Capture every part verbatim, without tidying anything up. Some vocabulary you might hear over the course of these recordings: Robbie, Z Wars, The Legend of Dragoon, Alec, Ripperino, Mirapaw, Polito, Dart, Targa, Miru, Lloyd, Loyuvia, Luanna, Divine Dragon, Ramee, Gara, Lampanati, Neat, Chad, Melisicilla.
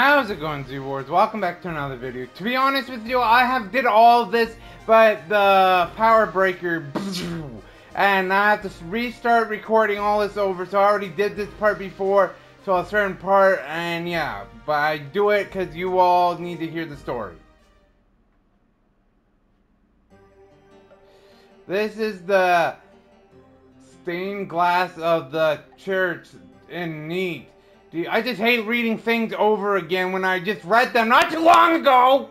How's it going, Z Wars? Welcome back to another video. To be honest with you, I have did all this, but the power breaker, and I have to restart recording all this over. So I already did this part before, so a certain part, and yeah, but I do it because you all need to hear the story. This is the stained glass of the church in Neat. Dude, I just hate reading things over again when I just read them not too long ago!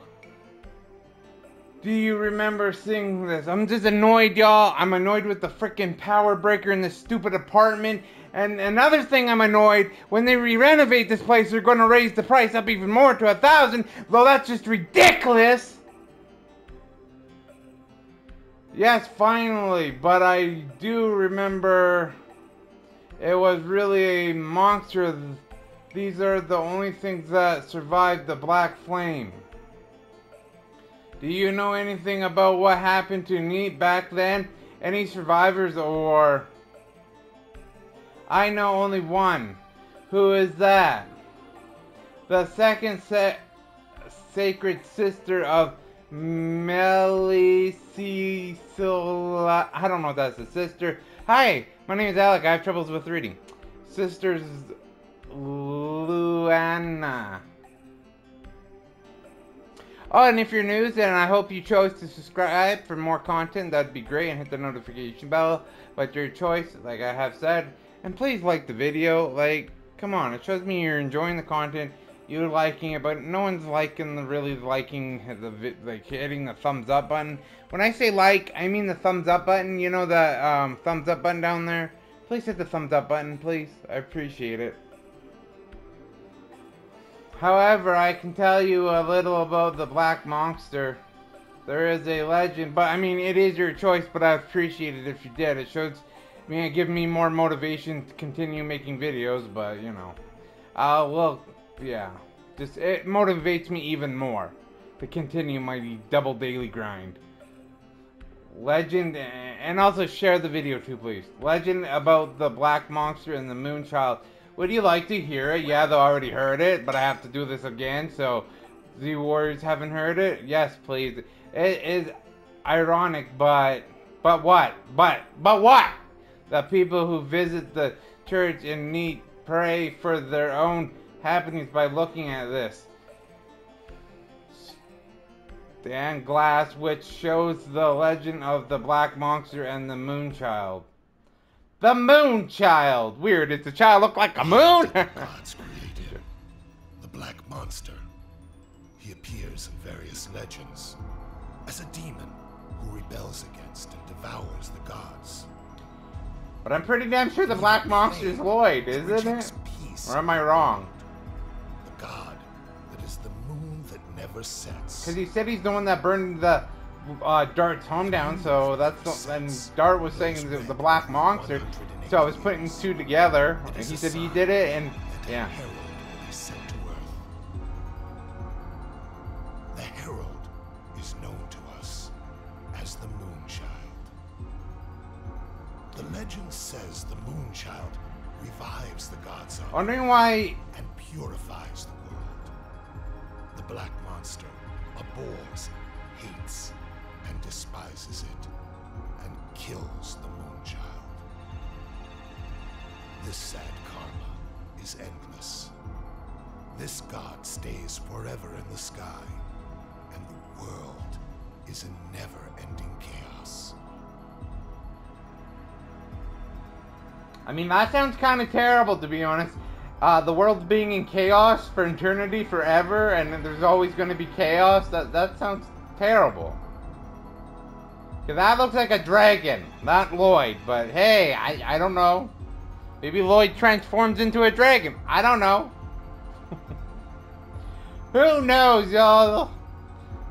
Do you remember seeing this? I'm just annoyed, y'all. I'm annoyed with the frickin' power breaker in this stupid apartment. And another thing I'm annoyed, when they re-renovate this place, they're gonna raise the price up even more to a thousand, though that's just ridiculous! Yes, finally, but I do remember it was really a monster. These are the only things that survived the black flame. Do you know anything about what happened to Neat back then? Any survivors or... I know only one. Who is that? The second sa sacred sister of Melisicilla. I don't know if that's the sister. Hi, my name is Alec. I have troubles with reading. Sisters Luanna. Oh, and if you're new, then I hope you chose to subscribe for more content. That'd be great. And hit the notification bell. But your choice, like I have said. And please like the video. Like, come on. It shows me you're enjoying the content. You're liking it, but no one's liking the really liking the vi like hitting the thumbs up button. When I say like, I mean the thumbs up button. You know the um, thumbs up button down there. Please hit the thumbs up button, please. I appreciate it. However, I can tell you a little about the black monster. There is a legend, but I mean it is your choice. But I appreciate it if you did. It shows me, it gives me more motivation to continue making videos. But you know, I will. Yeah, just it motivates me even more to continue my double daily grind. Legend, and also share the video too, please. Legend about the black monster and the moon child. Would you like to hear it? Yeah, they already heard it, but I have to do this again, so Z Warriors haven't heard it? Yes, please. It is ironic, but... But what? But, but what? The people who visit the church in Neat pray for their own happenings by looking at this stained glass, which shows the legend of the black monster and the moon child. The moon child. Weird. Does the child look like a moon? God's created the black monster. He appears in various legends as a demon who rebels against and devours the gods. But I'm pretty damn sure the black monster is Lloyd, isn't it? Or am I wrong? God that is the moon that never sets. Because he said he's the one that burned the uh, Dart's home down, so that's the, and Dart was saying it was the black monster, so I was putting two together, and he said he did it, and yeah. Herald is sent to Earth. The herald is known to us as the Moon Child. The legend says the Moon Child revives the gods. Wondering why. And purifies the world. The black monster abhors, hates, and despises it, and kills the moon child. This sad karma is endless. This god stays forever in the sky, and the world is a never-ending chaos. I mean, that sounds kind of terrible, to be honest. Uh, the world's being in chaos for eternity, forever, and there's always going to be chaos. That that sounds terrible. Cause that looks like a dragon, not Lloyd. But hey, I I don't know. Maybe Lloyd transforms into a dragon. I don't know. Who knows, y'all?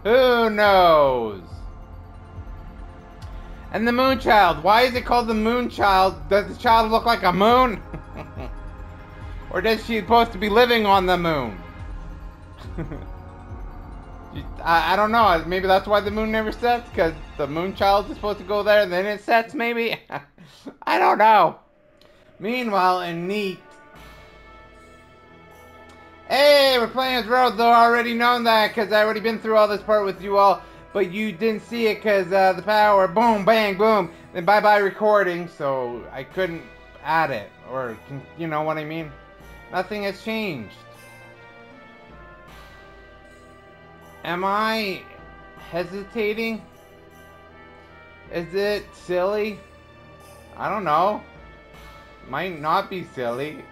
Who knows? And the moon child. Why is it called the moon child? Does the child look like a moon? Or does she supposed to be living on the moon? I, I don't know. Maybe that's why the moon never sets, because the moon child is supposed to go there and then it sets, maybe? I don't know. Meanwhile, in Neat, Hey, we're playing as Road, though I already known that, because I already been through all this part with you all, but you didn't see it because uh, the power, boom, bang, boom, then bye-bye recording, so I couldn't add it, or, you know what I mean? Nothing has changed. Am I hesitating? Is it silly? I don't know. Might not be silly.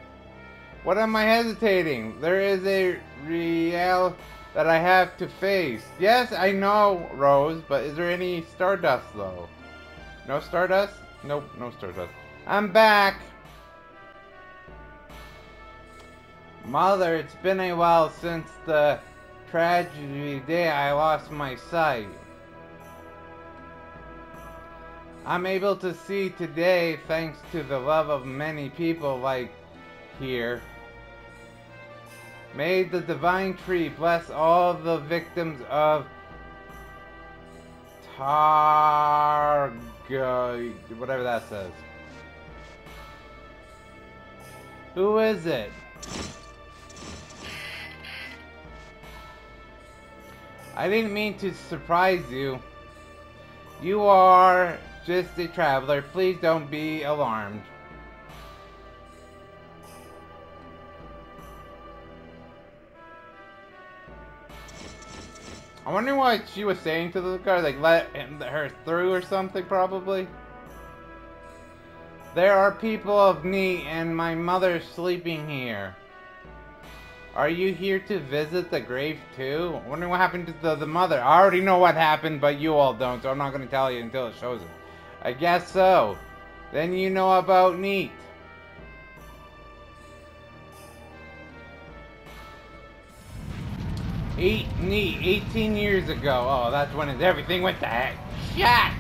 What am I hesitating? There is a real that I have to face. Yes, I know, Rose, but is there any Stardust, though? No Stardust? Nope, no Stardust. I'm back! Mother, it's been a while since the tragedy day I lost my sight. I'm able to see today thanks to the love of many people like here. May the divine tree bless all the victims of Targa, whatever that says. Who is it? I didn't mean to surprise you. You are just a traveler. Please don't be alarmed. I wonder what she was saying to the guy, like let him, her through or something, probably. There are people of Neat and my mother sleeping here. Are you here to visit the grave too? I wonder what happened to the, the mother. I already know what happened, but you all don't, so I'm not going to tell you until it shows it. I guess so. Then you know about Neat. Eight, Neat, eighteen years ago. Oh, that's when it, everything went to heck. Shit!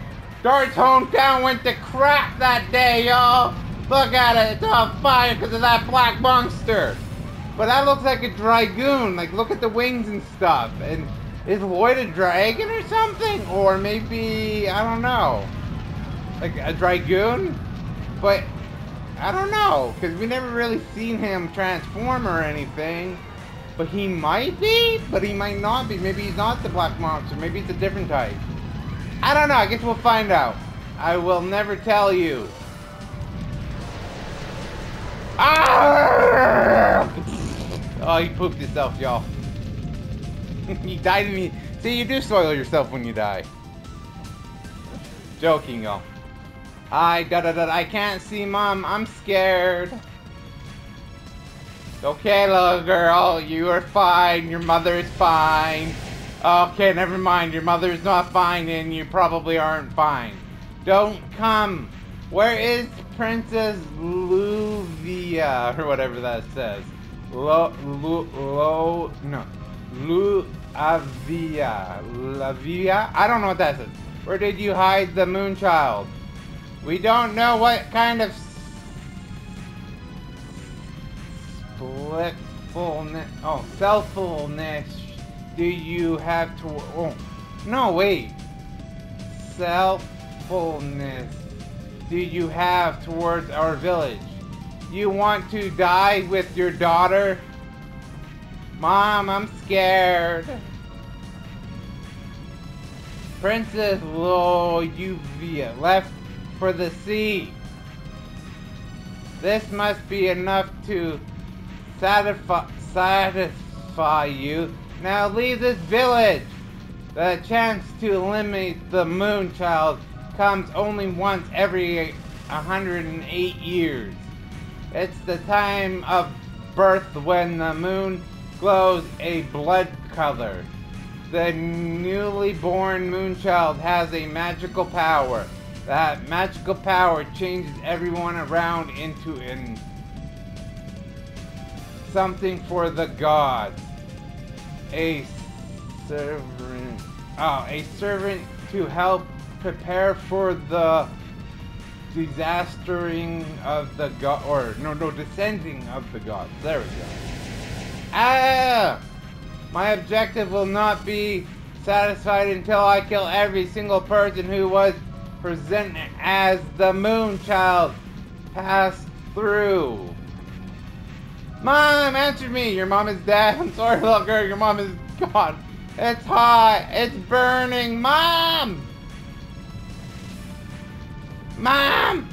Dart's hometown went to crap that day, y'all! Look at it, it's on fire because of that black monster! But that looks like a dragoon, like look at the wings and stuff. And is Lloyd a dragon or something? Or maybe, I don't know. Like a dragoon? But, I don't know, because we never really seen him transform or anything. But he might be, but he might not be. Maybe he's not the black monster. Maybe it's a different type. I don't know. I guess we'll find out. I will never tell you. Arrgh! Oh, he pooped himself, y'all. He died in me. See, you do soil yourself when you die. Joking, y'all. I da da da. I can't see Mom. I'm scared. Okay, little girl, you are fine. Your mother is fine. Okay, never mind. Your mother is not fine, and you probably aren't fine. Don't come. Where is Princess Loyuvia, or whatever that says? Lo, lo, lo, no, Loyuvia, Loyuvia. I don't know what that says. Where did you hide the Moonchild? We don't know what kind of. Selffulness, oh, selffulness do you have to, oh, no, wait. Selffulness do you have towards our village? You want to die with your daughter? Mom, I'm scared. Princess Loyuvia left for the sea. This must be enough to Satisfy, satisfy you. Now leave this village. The chance to eliminate the Moonchild comes only once every one hundred eight years. It's the time of birth when the moon glows a blood color. The newly born Moonchild has a magical power. That magical power changes everyone around into an something for the gods. A servant. Oh, a servant to help prepare for the disastering of the god, or no, no, descending of the gods. There we go. Ah! My objective will not be satisfied until I kill every single person who was presented as the Moonchild passed through. Mom, answer me! Your mom is dead. I'm sorry, little girl. Your mom is gone. It's hot. It's burning. Mom! Mom!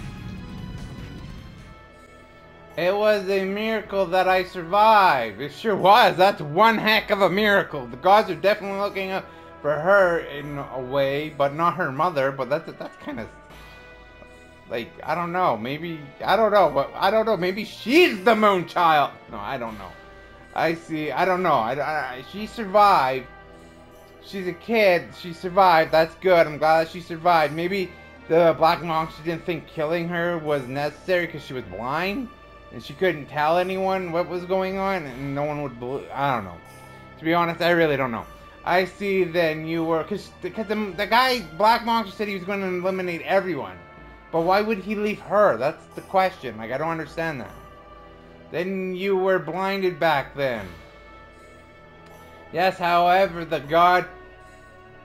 It was a miracle that I survived. It sure was. That's one heck of a miracle. The gods are definitely looking up for her in a way, but not her mother. But that's that's kind of like, I don't know. Maybe I don't know. But I don't know. Maybe she's the moon child. No, I don't know. I see. I don't know. I, I she survived. She's a kid. She survived. That's good. I'm glad that she survived. Maybe the black monk, she didn't think killing her was necessary because she was blind. And she couldn't tell anyone what was going on, and no one would believe. I don't know. To be honest, I really don't know. I see then you were... Because the, the guy, Black Monster, said he was going to eliminate everyone. But why would he leave her? That's the question. Like, I don't understand that. Then you were blinded back then. Yes, however, the god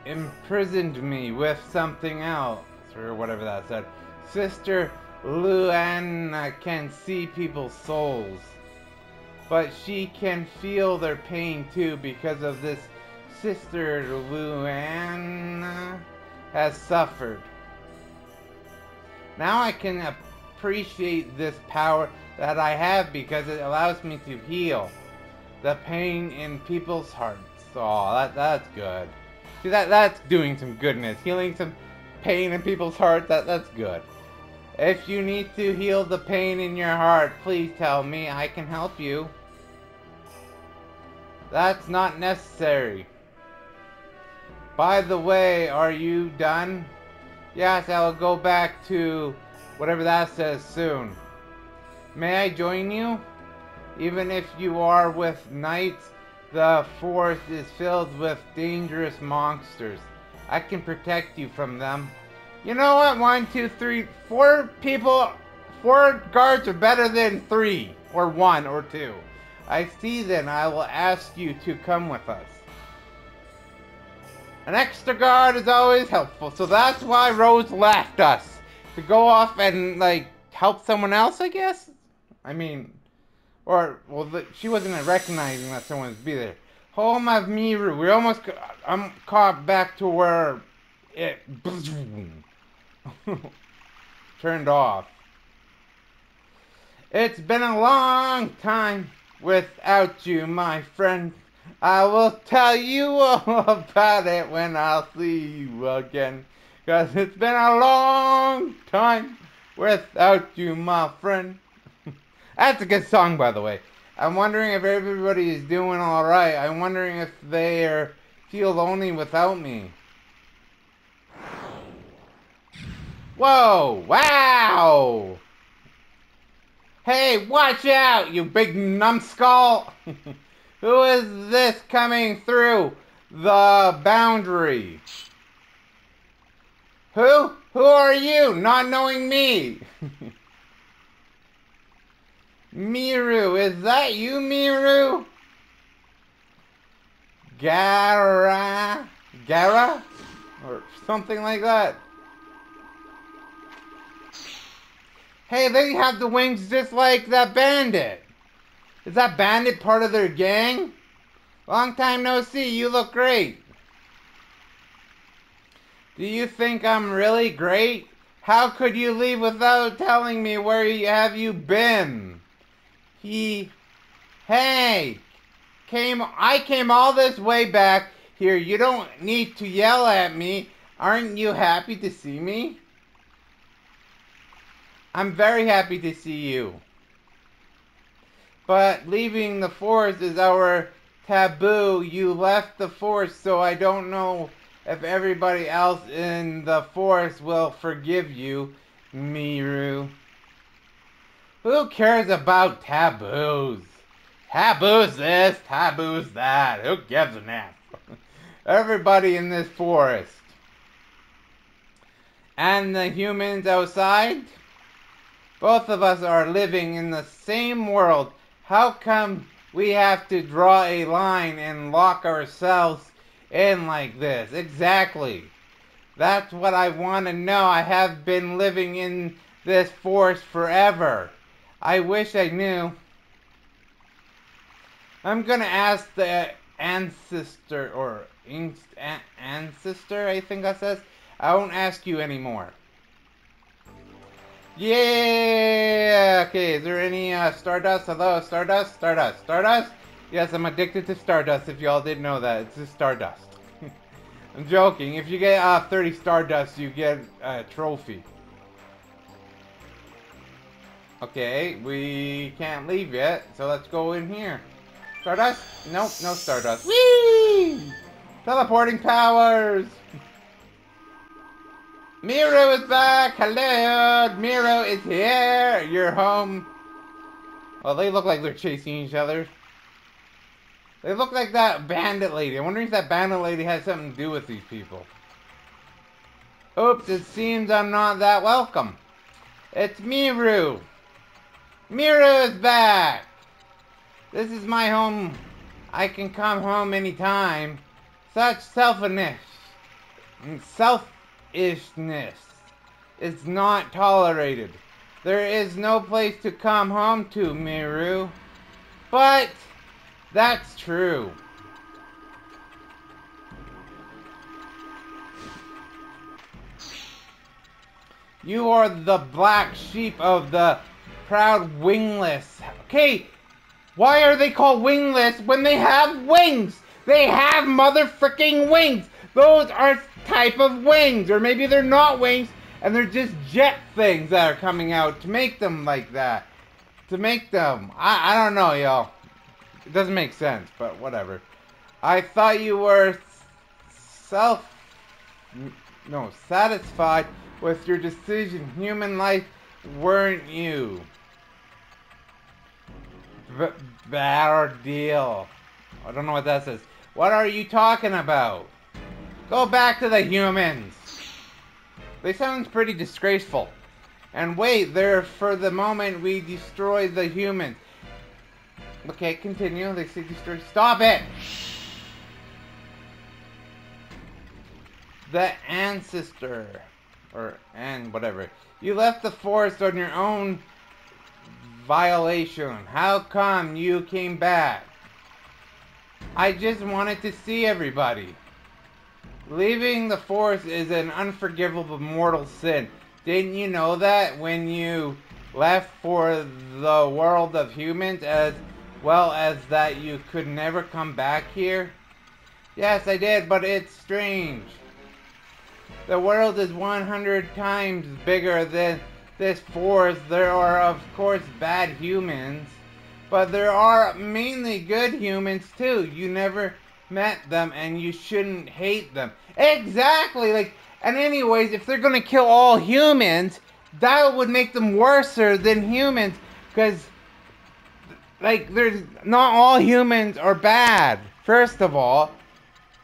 imprisoned me with something else. Or whatever that said. Sister... Luanna can see people's souls, but she can feel their pain too because of this. Sister Luanna has suffered. Now I can appreciate this power that I have because it allows me to heal the pain in people's hearts. Oh, that, that's good. See, that, that's doing some goodness. Healing some pain in people's hearts, that, that's good. If you need to heal the pain in your heart, please tell me. I can help you. That's not necessary. By the way, are you done? Yes, I'll go back to whatever that says soon. May I join you? Even if you are with knights, the forest is filled with dangerous monsters. I can protect you from them. You know what? One, two, three, four people, four guards are better than three, or one, or two. I see then, I will ask you to come with us. An extra guard is always helpful, so that's why Rose left us. To go off and, like, help someone else, I guess? I mean, or, well, the, she wasn't recognizing that someone would be there. Home of Miru, we almost, I'm caught back to where it... turned off. It's been a long time without you, my friend. I will tell you all about it when I'll see you again. Cause it's been a long time without you, my friend. That's a good song, by the way. I'm wondering if everybody is doing alright. I'm wondering if they are, feel lonely without me. Whoa! Wow! Hey, watch out, you big numbskull! Who is this coming through the boundary? Who? Who are you, not knowing me? Miru, is that you, Miru? Gara? Gara? Or something like that. Hey, they have the wings just like that bandit. Is that bandit part of their gang? Long time no see, you look great. Do you think I'm really great? How could you leave without telling me where you, have you been? He, hey, came, I came all this way back here. You don't need to yell at me. Aren't you happy to see me? I'm very happy to see you. But leaving the forest is our taboo. You left the forest, so I don't know if everybody else in the forest will forgive you, Miru. Who cares about taboos? Taboos this, taboos that. Who gives an ass? Everybody in this forest. And the humans outside? Both of us are living in the same world. How come we have to draw a line and lock ourselves in like this? Exactly. That's what I want to know. I have been living in this forest forever. I wish I knew. I'm gonna ask the ancestor, or ancestor, I think that says. I won't ask you anymore. Yeah! Okay, is there any uh, Stardust? Hello, Stardust? Stardust? Stardust? Yes, I'm addicted to Stardust, if y'all didn't know that. It's just Stardust. I'm joking. If you get uh, thirty Stardust, you get a trophy. Okay, we can't leave yet, so let's go in here. Stardust? Nope, no Stardust. Whee! Teleporting powers! Miru is back! Hello! Miru is here! You're home! Well, they look like they're chasing each other. They look like that bandit lady. I wonder if that bandit lady has something to do with these people. Oops, it seems I'm not that welcome. It's Miru! Miru is back! This is my home. I can come home anytime. Such selfishness. Self. Ishness is not tolerated. There is no place to come home to, Miru. But that's true. You are the black sheep of the proud wingless. Okay, why are they called wingless when they have wings? They have motherfucking wings. Those are type of wings, or maybe they're not wings, and they're just jet things that are coming out to make them like that. To make them, I, I don't know, y'all. It doesn't make sense, but whatever. I thought you were self, no, satisfied with your decision. Human life, weren't you? B bad deal. I don't know what that says. What are you talking about? Go back to the humans! They sound pretty disgraceful. And wait, there for the moment we destroy the humans. Okay, continue. They say destroy. Stop it! The ancestor. Or, and whatever. You left the forest on your own violation. How come you came back? I just wanted to see everybody. Leaving the forest is an unforgivable mortal sin. Didn't you know that when you left for the world of humans, as well as that you could never come back here? Yes, I did, but it's strange. The world is one hundred times bigger than this forest. There are, of course, bad humans, but there are mainly good humans too. You never met them, and you shouldn't hate them. Exactly! Like, and anyways, if they're gonna kill all humans, that would make them worser than humans, because, like, there's not all humans are bad, first of all.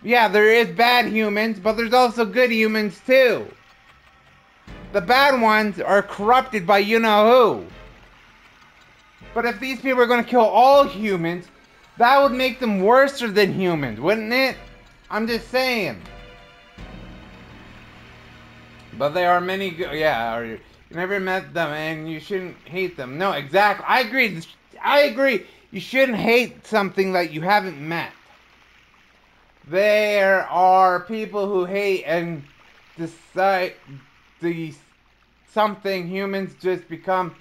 Yeah, there is bad humans, but there's also good humans, too. The bad ones are corrupted by you-know-who. But if these people are gonna kill all humans, that would make them worse than humans, wouldn't it? I'm just saying. But there are many good... Yeah, or you never met them and you shouldn't hate them. No, exactly. I agree. I agree. You shouldn't hate something that you haven't met. There are people who hate and decide the something humans just become...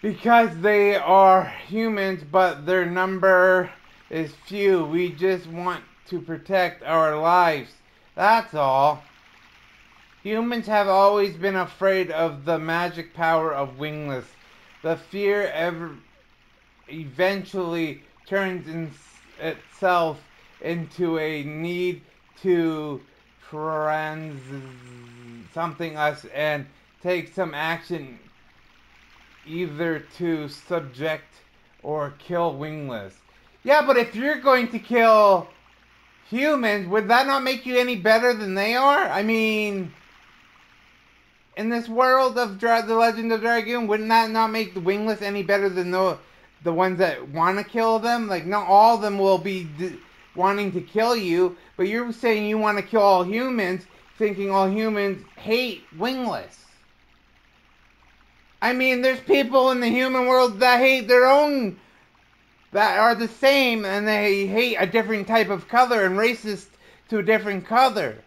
Because they are humans, but their number is few. We just want to protect our lives. That's all. Humans have always been afraid of the magic power of wingless. The fear ever eventually turns in itself into a need to trans something us and take some action, either to subject or kill wingless. Yeah, but if you're going to kill humans, would that not make you any better than they are? I mean, in this world of Dra The Legend of Dragoon, wouldn't that not make the wingless any better than the, the ones that want to kill them? Like, not all of them will be d wanting to kill you, but you're saying you want to kill all humans, thinking all humans hate wingless. I mean, there's people in the human world that hate their own that are the same and they hate a different type of color and racist to a different color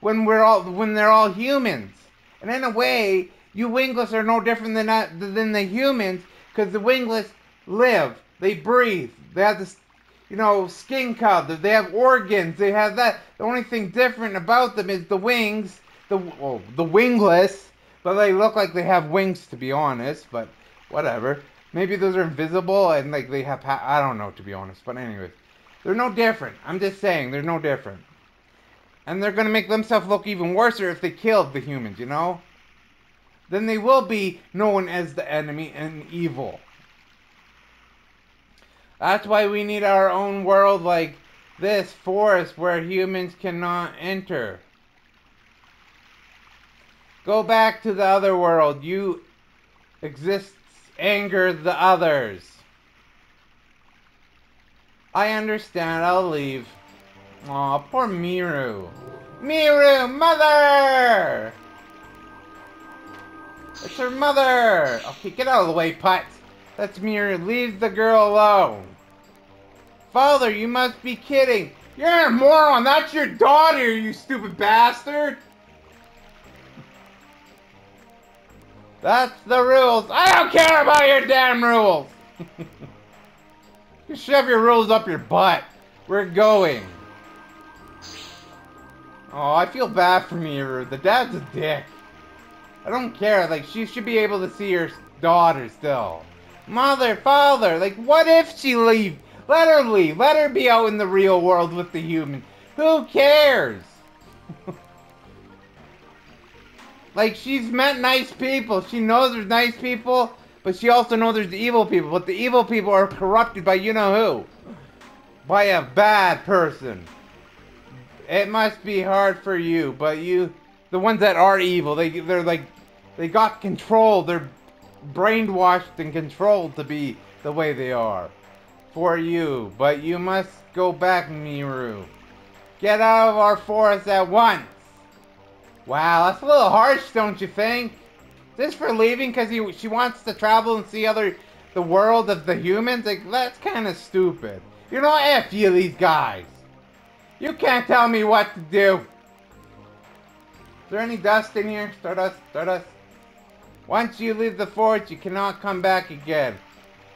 when we're all when they're all humans. And in a way, you wingless are no different than that, than the humans, because the wingless live, they breathe, they have this, you know, skin color, they have organs, they have that. The only thing different about them is the wings, the well, the wingless, but they look like they have wings, to be honest. But whatever. Maybe those are invisible and like they have, pa I don't know, to be honest. But anyways, they're no different. I'm just saying, they're no different. And they're going to make themselves look even worse if they killed the humans, you know? Then they will be known as the enemy and evil. That's why we need our own world like this forest where humans cannot enter. Go back to the other world. You exist. Anger the others. I understand. I'll leave. Aw, poor Miru. Miru, mother! It's her mother! Okay, get out of the way, Put. That's Miru. Leave the girl alone. Father, you must be kidding. You're a moron. That's your daughter, you stupid bastard. That's the rules. I don't care about your damn rules. You shove your rules up your butt. We're going. Oh, I feel bad for Miru. The dad's a dick. I don't care. Like, she should be able to see her daughter still. Mother, father. Like, what if she leave? Let her leave. Let her be out in the real world with the human. Who cares? Like, she's met nice people. She knows there's nice people, but she also knows there's evil people. But the evil people are corrupted by you-know-who. By a bad person. It must be hard for you, but you... The ones that are evil, they, they're like... They got controlled. They're brainwashed and controlled to be the way they are. For you. But you must go back, Miru. Get out of our forest at once. Wow, that's a little harsh, don't you think? Just for leaving because he she wants to travel and see other the world of the humans? Like, that's kind of stupid. You know, F you, these guys. You can't tell me what to do. Is there any dust in here? Stardust, stardust. Once you leave the forest, you cannot come back again.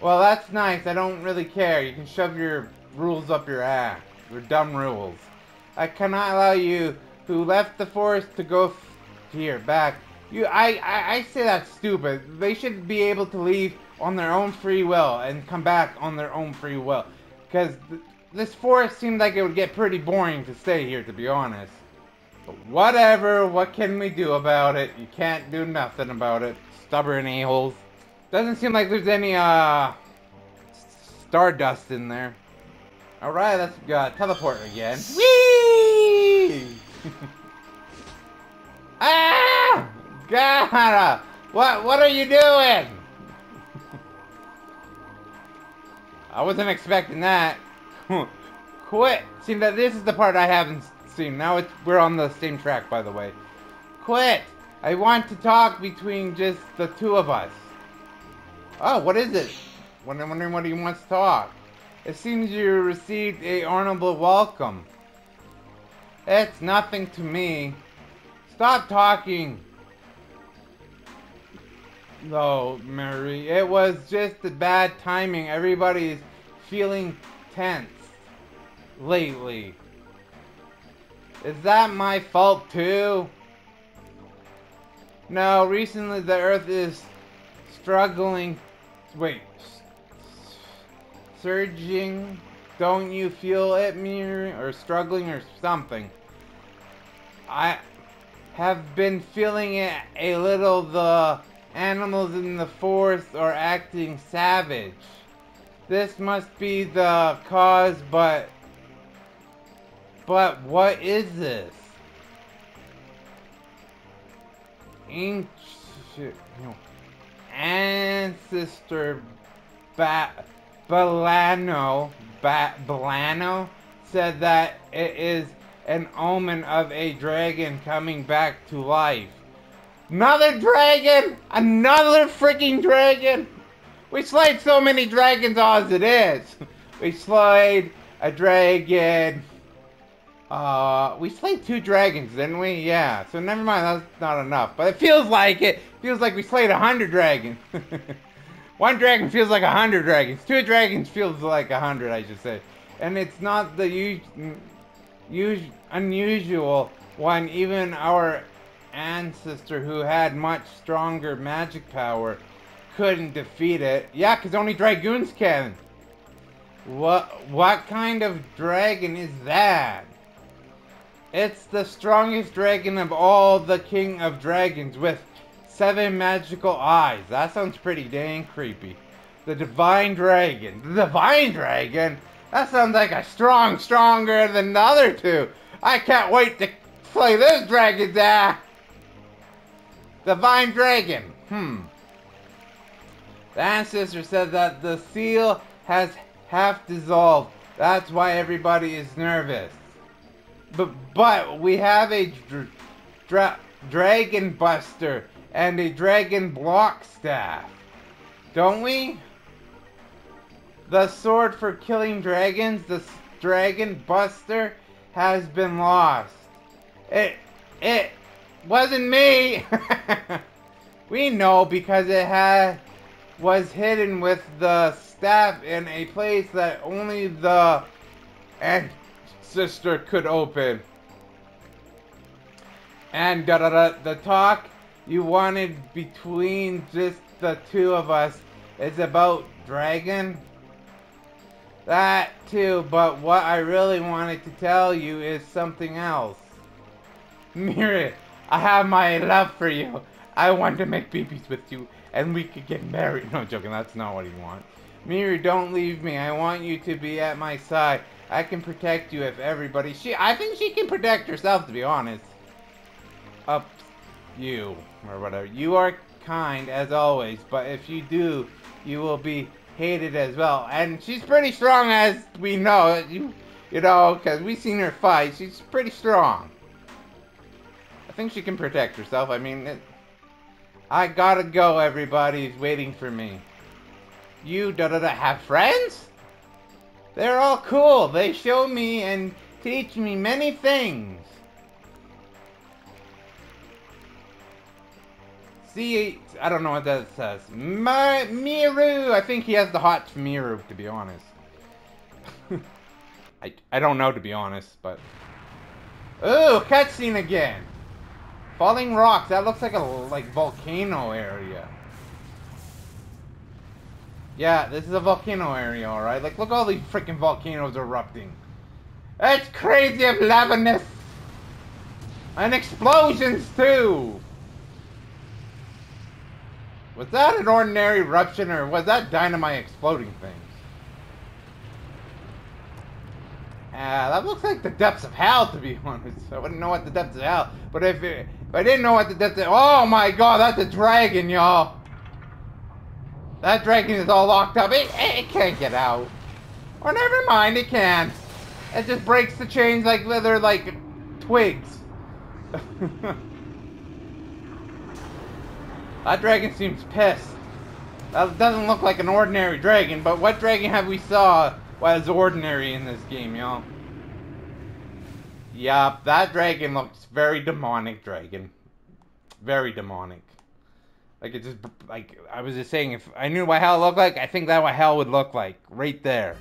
Well, that's nice. I don't really care. You can shove your rules up your ass. Your dumb rules. I cannot allow you... who left the forest to go f here, back. You, I, I, I say that's stupid. They should be able to leave on their own free will and come back on their own free will. Because th this forest seemed like it would get pretty boring to stay here, to be honest. But whatever, what can we do about it? You can't do nothing about it. Stubborn a-holes. Doesn't seem like there's any, uh, stardust in there. Alright, let's uh, teleport again. Whee! Ah! Gara! What, what are you doing? I wasn't expecting that. Quit. See, that this is the part I haven't seen. Now it's, we're on the same track, by the way. Quit. I want to talk between just the two of us. Oh, what is it? I'm wondering what he wants to talk. It seems you received a honorable welcome. It's nothing to me. Stop talking. No, Mary. It was just the bad timing. Everybody's feeling tense lately. Is that my fault too? No, recently the earth is struggling. Wait. Surging. Don't you feel it, Mary? Or struggling or something. I have been feeling it a little. The animals in the forest are acting savage. This must be the cause, but... But what is this? Ancient... No. Ancestor Ba... Balano... Ba Balano said that it is an omen of a dragon coming back to life. Another dragon! Another freaking dragon! We slayed so many dragons as it is. We slayed a dragon. Uh, we slayed two dragons, didn't we? Yeah. So never mind, that's not enough. But it feels like it. Feels like we slayed a hundred dragons. One dragon feels like a hundred dragons. Two dragons feels like a hundred, I should say. And it's not the u u unusual one. Even our ancestor, who had much stronger magic power, couldn't defeat it. Yeah, because only dragoons can. What what kind of dragon is that? It's the strongest dragon of all the King of Dragons, with seven magical eyes. That sounds pretty dang creepy. The Divine Dragon. The Divine Dragon? That sounds like a strong, stronger than the other two. I can't wait to slay this dragon there. Divine Dragon. Hmm. The ancestor said that the seal has half dissolved. That's why everybody is nervous. But, but we have a dra dra dragon buster and a dragon block staff, don't we? The sword for killing dragons, the dragon buster, has been lost. It, it wasn't me. We know because it had was hidden with the staff in a place that only the ancestor could open. And da da da, the talk you wanted between just the two of us is about dragon. That too, but what I really wanted to tell you is something else. Miru, I have my love for you. I want to make babies with you, and we could get married. No, I'm joking, that's not what you want. Miru, don't leave me. I want you to be at my side. I can protect you if everybody... She, I think she can protect herself, to be honest. Up you, or whatever. You are kind, as always, but if you do, you will be hated as well. And she's pretty strong, as we know. You, you know, because we've seen her fight. She's pretty strong. I think she can protect herself. I mean... It, I gotta go, everybody's waiting for me. You da-da-da have friends? They're all cool. They show me and teach me many things. See, I don't know what that says. My, Miru, I think he has the hots for Miru, to be honest. I, I don't know, to be honest, but... Ooh, cutscene again. Falling rocks, that looks like a like volcano area. Yeah, this is a volcano area, alright? Like, look, all these freaking volcanoes erupting. That's crazy of laviness! And explosions, too! Was that an ordinary eruption, or was that dynamite exploding things? Ah, uh, that looks like the depths of hell, to be honest. I wouldn't know what the depths of hell, but if it... If I didn't know what the depth of... Oh my god, that's a dragon, y'all. That dragon is all locked up. It, it, it can't get out. Or never mind, it can. It just breaks the chains like they're like twigs. That dragon seems pissed. That doesn't look like an ordinary dragon, but what dragon have we saw was ordinary in this game, y'all? Yup, that dragon looks very demonic, dragon. Very demonic. Like, it just, like, I was just saying, if I knew what hell looked like, I think that what hell would look like. Right there.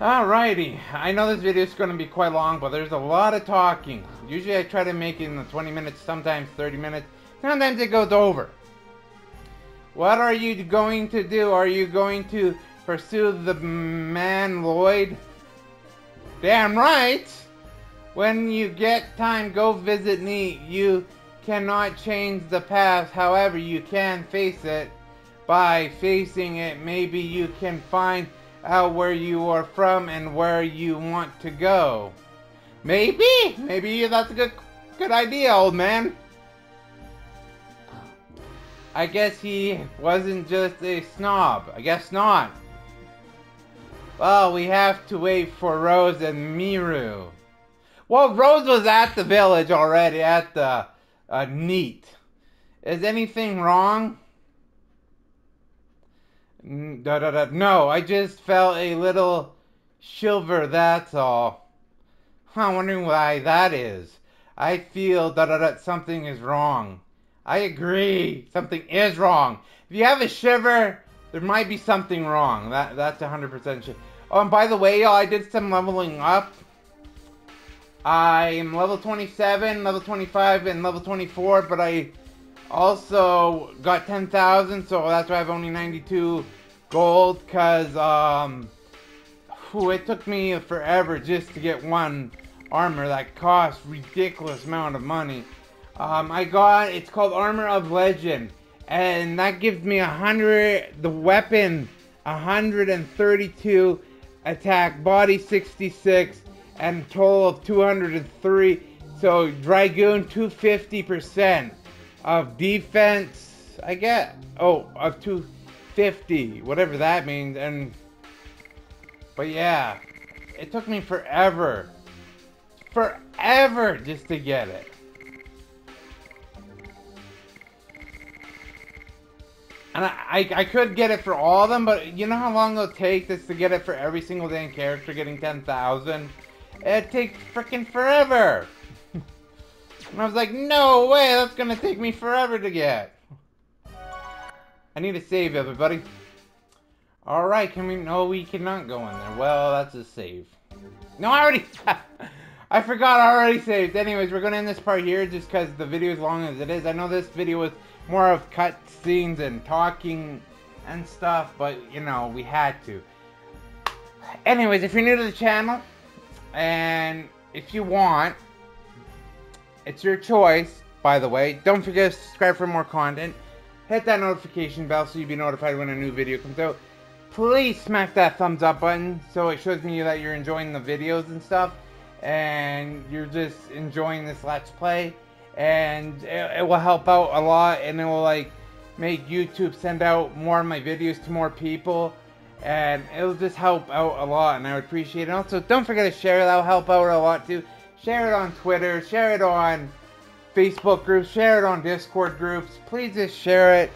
Alrighty. I know this video is going to be quite long, but there's a lot of talking. Usually I try to make it in the twenty minutes, sometimes thirty minutes. Sometimes it goes over. What are you going to do? Are you going to... pursue the man Lloyd? Damn right! When you get time, go visit Neat. You cannot change the past, however you can face it. By facing it, maybe you can find out where you are from and where you want to go. Maybe? Maybe that's a good, good idea, old man. I guess he wasn't just a snob. I guess not. Well, we have to wait for Rose and Miru. Well, Rose was at the village already, at the Uh, Neat. Is anything wrong? N da, da, da. No, I just felt a little shiver, that's all. I'm wondering why that is. I feel da, da, da, something is wrong. I agree, something is wrong. If you have a shiver, there might be something wrong. That That's one hundred percent sure. Oh, and by the way, y'all, I did some leveling up. I'm level twenty-seven, level twenty-five, and level twenty-four, but I also got ten thousand, so that's why I have only ninety-two gold, because um, whew, it took me forever just to get one armor that cost ridiculous amount of money. Um, I got, it's called Armor of Legend, and that gives me one hundred, the weapon, one hundred thirty-two, attack, body sixty-six, and a total of two hundred three, so Dragoon two hundred fifty percent. Of defense, I get, oh, of two hundred fifty, whatever that means, and, but yeah, it took me forever, forever just to get it. And I, I, I could get it for all of them, but you know how long it'll take this to get it for every single damn character getting ten thousand? It takes freaking forever! And I was like, no way, that's gonna take me forever to get. I need to save everybody. Alright, can we? No, we cannot go in there. Well, that's a save. No, I already. I forgot I already saved. Anyways, we're gonna end this part here just because the video is long as it is. I know this video was more of cut scenes and talking and stuff, but you know, we had to. Anyways, if you're new to the channel, and if you want, it's your choice, by the way. Don't forget to subscribe for more content. Hit that notification bell so you'll be notified when a new video comes out. Please smack that thumbs up button so it shows me that you're enjoying the videos and stuff. And you're just enjoying this Let's Play. And it, it will help out a lot. And it will like make YouTube send out more of my videos to more people. And it will just help out a lot. And I would appreciate it. Also, don't forget to share. That will help out a lot too. Share it on Twitter, share it on Facebook groups, share it on Discord groups. Please just share it.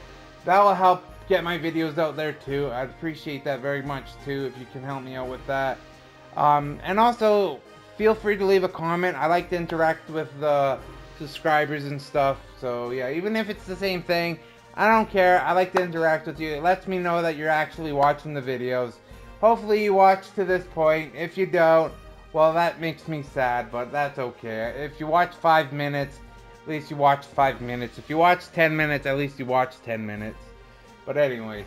That will help get my videos out there too. I'd appreciate that very much too if you can help me out with that. Um, and also, feel free to leave a comment. I like to interact with the subscribers and stuff. So yeah, even if it's the same thing, I don't care. I like to interact with you. It lets me know that you're actually watching the videos. Hopefully you watched to this point. If you don't, well, that makes me sad, but that's okay. If you watch five minutes, at least you watch five minutes. If you watch ten minutes, at least you watch ten minutes. But anyways,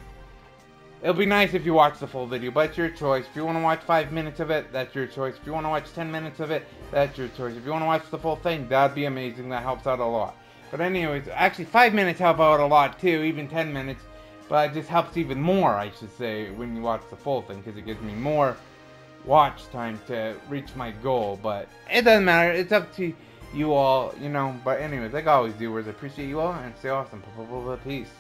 it'll be nice if you watch the full video, but it's your choice. If you want to watch five minutes of it, that's your choice. If you want to watch ten minutes of it, that's your choice. If you want to watch the full thing, that'd be amazing. That helps out a lot. But anyways, actually five minutes help out a lot too, even ten minutes. But it just helps even more, I should say, when you watch the full thing, because it gives me more watch time to reach my goal. But it doesn't matter, it's up to you all, you know. But anyways, like always, viewers, I appreciate you all and stay awesome. Peace.